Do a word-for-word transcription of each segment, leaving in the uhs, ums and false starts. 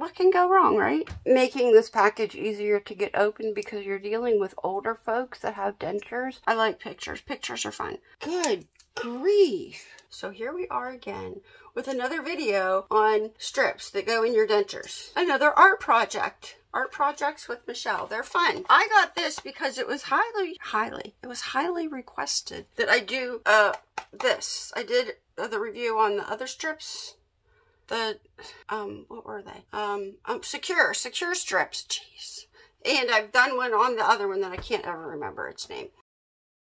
what can go wrong, right? Making this package easier to get open because you're dealing with older folks that have dentures. I like pictures. Pictures are fun. Good grief. So here we are again with another video on strips that go in your dentures. Another art project. Art projects with Michelle. They're fun. I got this because it was highly, highly, it was highly requested that I do uh, this. I did uh, the review on the other strips. The, um, what were they? Um, um, secure, secure strips. Jeez. And I've done one on the other one that I can't ever remember its name.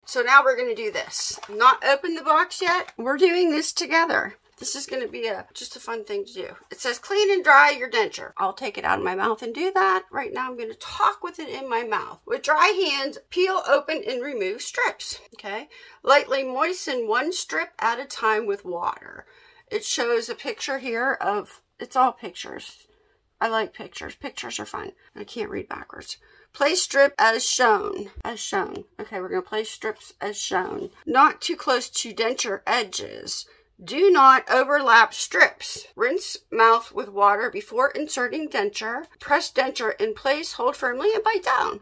So now we're going to do this. Not open the box yet. We're doing this together. This is going to be a just a fun thing to do. It says clean and dry your denture. I'll take it out of my mouth and do that. Right now I'm going to talk with it in my mouth. With dry hands, peel open and remove strips. Okay. Lightly moisten one strip at a time with water. It shows a picture here of, it's all pictures. I like pictures. Pictures are fun. I can't read backwards. Place strip as shown. As shown. Okay, we're going to place strips as shown. Not too close to denture edges. Do not overlap strips. Rinse mouth with water before inserting denture. Press denture in place, hold firmly, and bite down.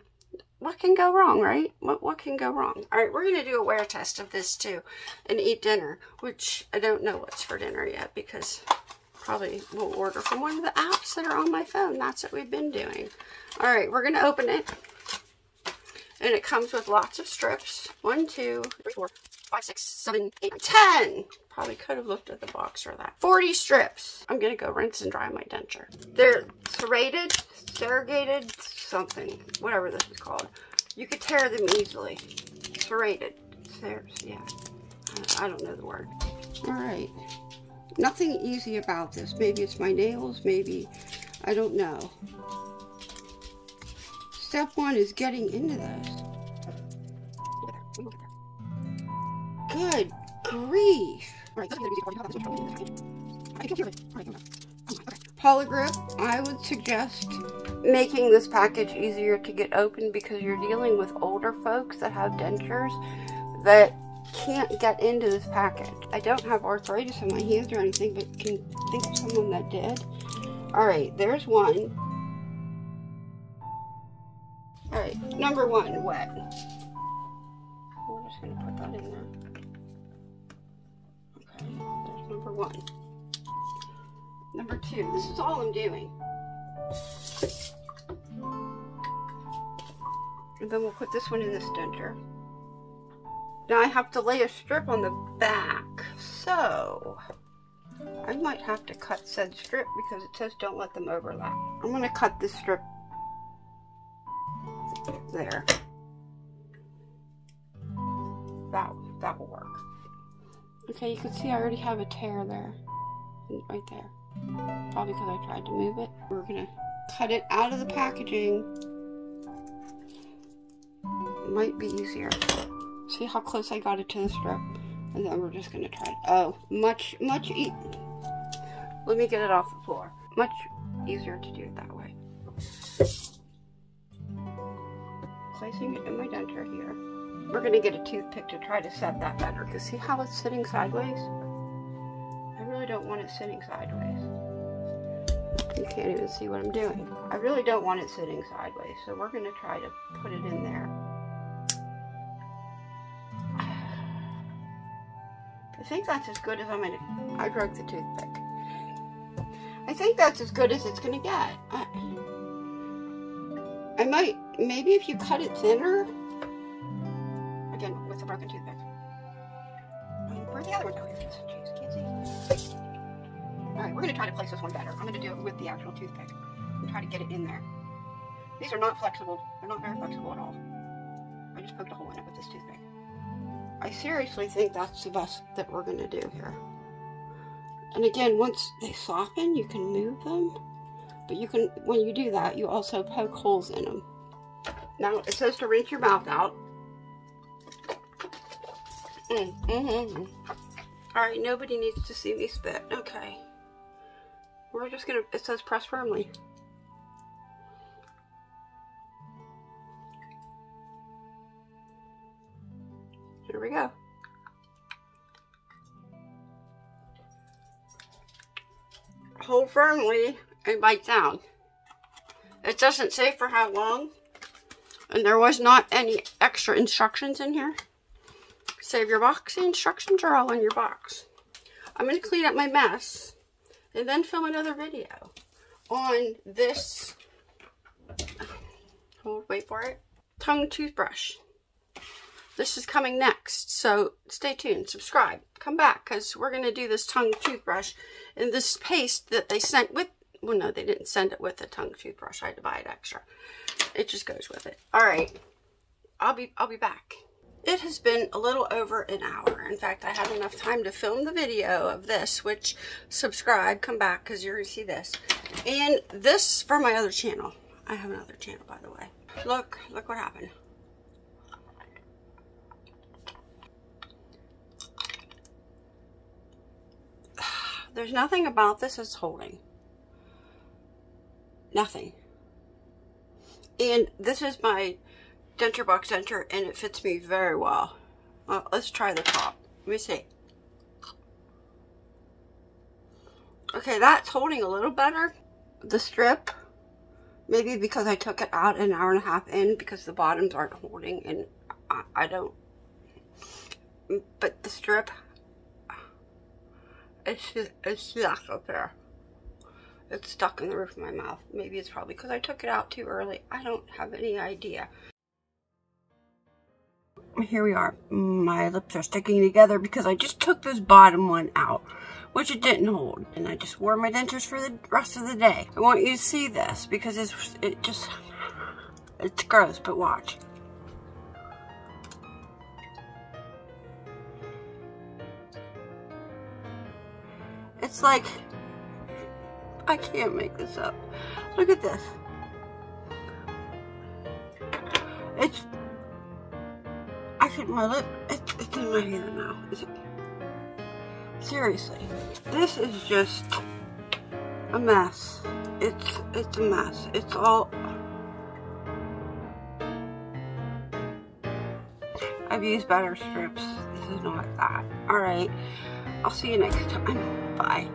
What can go wrong, right? What, what can go wrong? All right, we're going to do a wear test of this too and eat dinner, which I don't know what's for dinner yet because probably we'll order from one of the apps that are on my phone. That's what we've been doing. All right, we're going to open it. And it comes with lots of strips. One, two, three, four, five, six, seven, eight, ten. Probably could have looked at the box for that. forty strips. I'm gonna go rinse and dry my denture. They're serrated, serrated, something, whatever this is called. You could tear them easily. Serrated, yeah. I don't know the word. All right. Nothing easy about this. Maybe it's my nails. Maybe I don't know. Step one is getting into those. Good grief. Polygrip, I would suggest making this package easier to get open because you're dealing with older folks that have dentures that can't get into this package. I don't have arthritis in my hands or anything, but can think of someone that did. All right, there's one. All right, number one, wet. We're just gonna put that in there. Okay, there's number one. Number two, this is all I'm doing. And then we'll put this one in this denture. Now I have to lay a strip on the back, so I might have to cut said strip because it says don't let them overlap. I'm gonna cut this strip there. That, that will work. Okay, you can see I already have a tear there. Right there. Probably because I tried to move it. We're going to cut it out of the packaging. It might be easier. See how close I got it to the strip? And then we're just going to try it. Oh, much, much e- Let me get it off the floor. Much easier to do it that way. Placing it in my denture here. We're going to get a toothpick to try to set that better because see how it's sitting sideways? I really don't want it sitting sideways. You can't even see what I'm doing. I really don't want it sitting sideways, so we're going to try to put it in there. I think that's as good as I'm going to... I broke the toothpick. I think that's as good as it's going to get. I... I might, maybe if you cut it thinner, again, with a broken toothpick. Where'd the other one go? Jeez, can't see. Alright, we're going to try to place this one better. I'm going to do it with the actual toothpick and try to get it in there. These are not flexible. They're not very flexible at all. I just poked a hole in it with this toothpick. I seriously think that's the best that we're going to do here. And again, once they soften, you can move them. But you can, when you do that, you also poke holes in them. Now, it says to rinse your mouth out. Mm, mm-hmm. All right, nobody needs to see me spit. Okay. We're just going to, it says press firmly. Here we go. Hold firmly and bite down. It doesn't say for how long, and there was not any extra instructions in here. Save your box. The instructions are all in your box. I'm going to clean up my mess and then film another video on this, hold, wait for it, tongue toothbrush. This is coming next, so stay tuned, subscribe, come back, because we're going to do this tongue toothbrush and this paste that they sent with, well, no, they didn't send it with a tongue toothbrush. I had to buy it extra. It just goes with it. All right, I'll be, I'll be back. It has been a little over an hour. In fact, I had enough time to film the video of this, which, subscribe, come back, because you're going to see this. And this for my other channel. I have another channel, by the way. Look, look what happened. There's nothing about this that's holding. Nothing. And this is my Denture Box Denture, and it fits me very well. Well, let's try the top. Let me see. Okay, that's holding a little better. The strip, maybe because I took it out an hour and a half in, because the bottoms aren't holding, and I, I don't. But the strip, it's just, it's stuck up there. It's stuck in the roof of my mouth. Maybe it's probably because I took it out too early. I don't have any idea. Here we are. My lips are sticking together because I just took this bottom one out, which it didn't hold. And I just wore my dentures for the rest of the day. I want you to see this because it's, it just, it's gross, but watch. It's like, I can't make this up. Look at this. It's, I hit my lip. It's, it's in my hand now. Is it? Seriously, this is just a mess. It's, it's a mess. It's all. I've used better strips. This is not that. All right. I'll see you next time. Bye.